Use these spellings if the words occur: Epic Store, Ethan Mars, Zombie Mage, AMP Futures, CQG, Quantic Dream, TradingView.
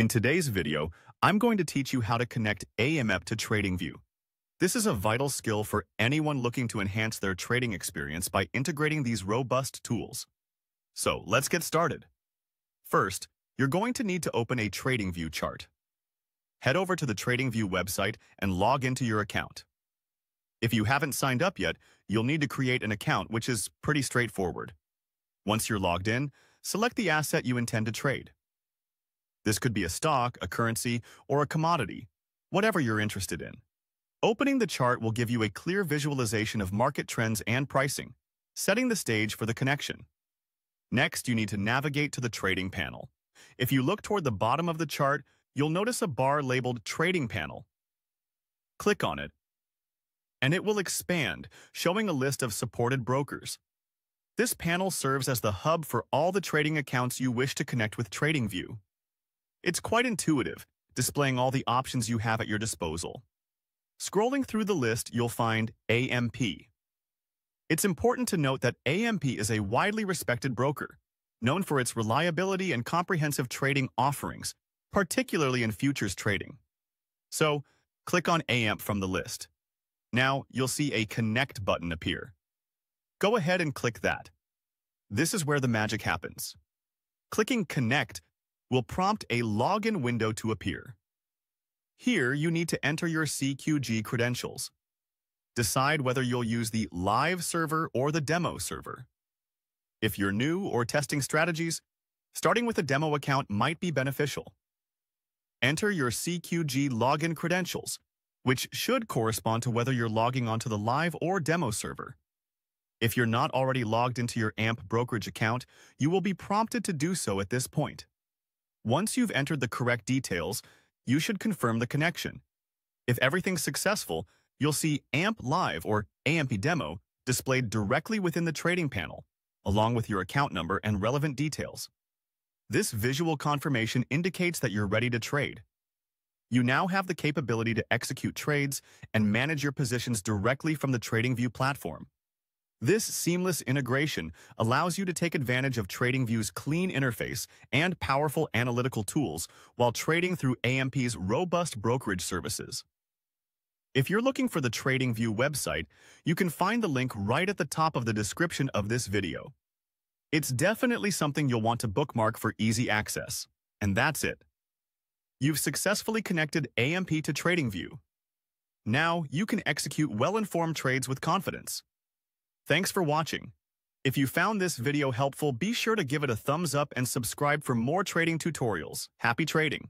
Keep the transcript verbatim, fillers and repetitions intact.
In today's video, I'm going to teach you how to connect A M P to TradingView. This is a vital skill for anyone looking to enhance their trading experience by integrating these robust tools. So let's get started. First, you're going to need to open a TradingView chart. Head over to the TradingView website and log into your account. If you haven't signed up yet, you'll need to create an account, which is pretty straightforward. Once you're logged in, select the asset you intend to trade. This could be a stock, a currency, or a commodity, whatever you're interested in. Opening the chart will give you a clear visualization of market trends and pricing, setting the stage for the connection. Next, you need to navigate to the trading panel. If you look toward the bottom of the chart, you'll notice a bar labeled Trading Panel. Click on it, and it will expand, showing a list of supported brokers. This panel serves as the hub for all the trading accounts you wish to connect with TradingView. It's quite intuitive, displaying all the options you have at your disposal. Scrolling through the list, you'll find A M P. It's important to note that A M P is a widely respected broker, known for its reliability and comprehensive trading offerings, particularly in futures trading. So, click on A M P from the list. Now, you'll see a Connect button appear. Go ahead and click that. This is where the magic happens. Clicking Connect will prompt a login window to appear. Here, you need to enter your C Q G credentials. Decide whether you'll use the live server or the demo server. If you're new or testing strategies, starting with a demo account might be beneficial. Enter your C Q G login credentials, which should correspond to whether you're logging onto the live or demo server. If you're not already logged into your A M P brokerage account, you will be prompted to do so at this point. Once you've entered the correct details, you should confirm the connection. If everything's successful, you'll see A M P Live or A M P Demo displayed directly within the trading panel, along with your account number and relevant details. This visual confirmation indicates that you're ready to trade. You now have the capability to execute trades and manage your positions directly from the TradingView platform. This seamless integration allows you to take advantage of TradingView's clean interface and powerful analytical tools while trading through A M P's robust brokerage services. If you're looking for the TradingView website, you can find the link right at the top of the description of this video. It's definitely something you'll want to bookmark for easy access. And that's it. You've successfully connected A M P to TradingView. Now you can execute well-informed trades with confidence. Thanks for watching. If you found this video helpful, be sure to give it a thumbs up and subscribe for more trading tutorials. Happy trading!